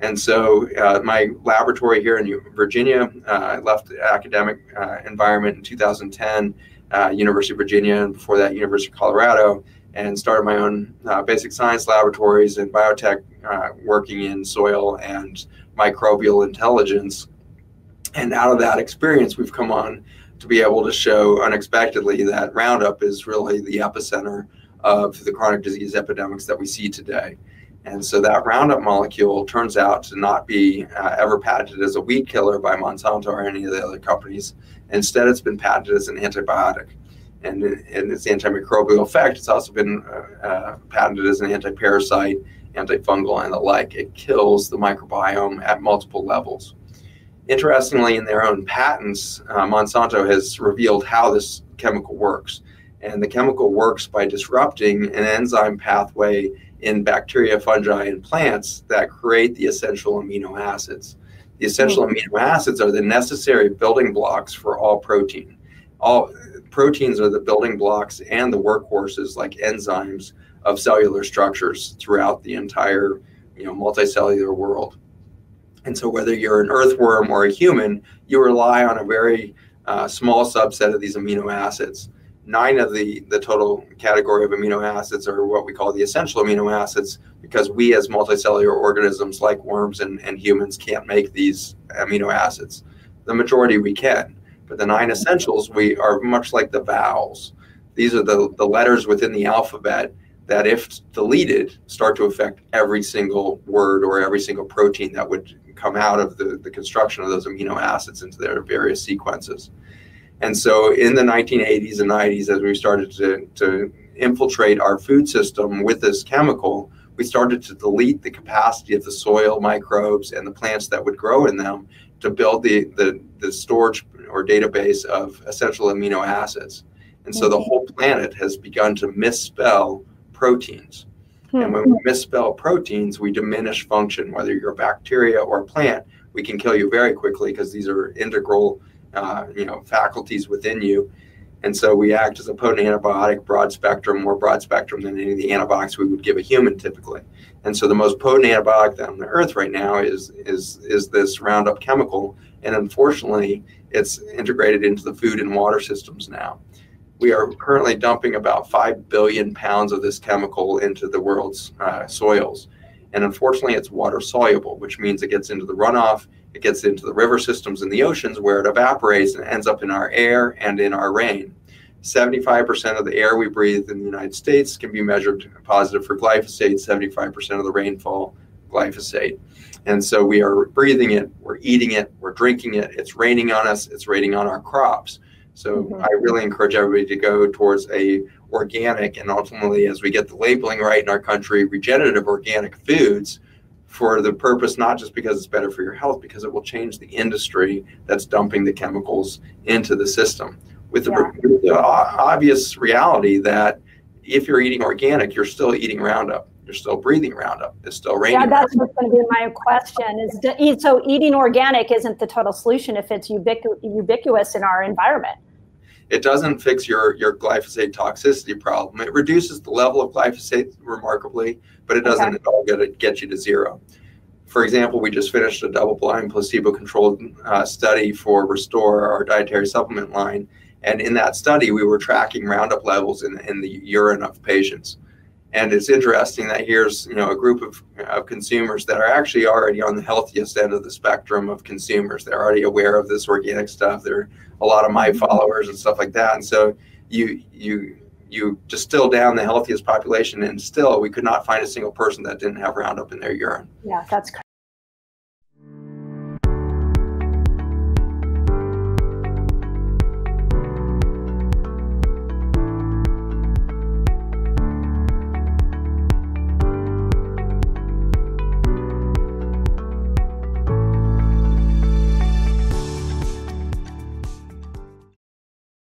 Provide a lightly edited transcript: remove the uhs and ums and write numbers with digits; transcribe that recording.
And so my laboratory here in Virginia, I left the academic environment in 2010, University of Virginia, and before that, University of Colorado, and started my own basic science laboratories and biotech, working in soil and microbial intelligence. And out of that experience, we've come on to be able to show unexpectedly that Roundup is really the epicenter of the chronic disease epidemics that we see today. And so that Roundup molecule turns out to not be ever patented as a weed killer by Monsanto or any of the other companies. Instead, it's been patented as an antibiotic. And in its antimicrobial effect, it's also been patented as an anti-parasite, antifungal, and the like. It kills the microbiome at multiple levels. Interestingly, in their own patents, Monsanto has revealed how this chemical works. And the chemical works by disrupting an enzyme pathway in bacteria, fungi, and plants that create the essential amino acids. The essential amino acids are the necessary building blocks for all protein. All proteins are the building blocks and the workhorses, like enzymes, of cellular structures throughout the entire, multicellular world. And so whether you're an earthworm or a human, you rely on a very small subset of these amino acids. 9 of the total category of amino acids are what we call the essential amino acids, because we as multicellular organisms like worms and humans can't make these amino acids. The majority we can, but the 9 essentials we are much like the vowels. These are the letters within the alphabet that if deleted start to affect every single word or every single protein that would come out of the construction of those amino acids into their various sequences. And so in the 1980s and 90s, as we started to infiltrate our food system with this chemical, we started to delete the capacity of the soil microbes and the plants that would grow in them to build the storage or database of essential amino acids. And so the whole planet has begun to misspell proteins. And when we misspell proteins, we diminish function. Whether you're a bacteria or a plant, we can kill you very quickly because these are integral faculties within you. And so we act as a potent antibiotic, broad spectrum, more broad spectrum than any of the antibiotics we would give a human typically. And so the most potent antibiotic on the earth right now is this Roundup chemical. And unfortunately, it's integrated into the food and water systems now. We are currently dumping about 5 billion pounds of this chemical into the world's soils. And unfortunately, it's water soluble, which means it gets into the runoff, it gets into the river systems and the oceans where it evaporates and ends up in our air and in our rain. 75% of the air we breathe in the United States can be measured positive for glyphosate, 75% of the rainfall, glyphosate. And so we are breathing it, we're eating it, we're drinking it, it's raining on us, it's raining on our crops. So I really encourage everybody to go towards a organic and ultimately, as we get the labeling right in our country, regenerative organic foods, for the purpose, not just because it's better for your health, because it will change the industry that's dumping the chemicals into the system. With the obvious reality that if you're eating organic, you're still eating Roundup. You're still breathing Roundup. It's still raining. Yeah, that's what's going to be my question. Is so eating organic isn't the total solution if it's ubiquitous in our environment. It doesn't fix your glyphosate toxicity problem. It reduces the level of glyphosate remarkably, but it doesn't at all get you to zero. For example, we just finished a double-blind, placebo-controlled study for Restore, our dietary supplement line, and in that study, we were tracking Roundup levels in the urine of patients. And it's interesting that here's a group of consumers that are actually already on the healthiest end of the spectrum of consumers. They're already aware of this organic stuff. They're a lot of my followers and stuff like that. And so you distill down the healthiest population, and still we could not find a single person that didn't have Roundup in their urine. Yeah, that's crazy.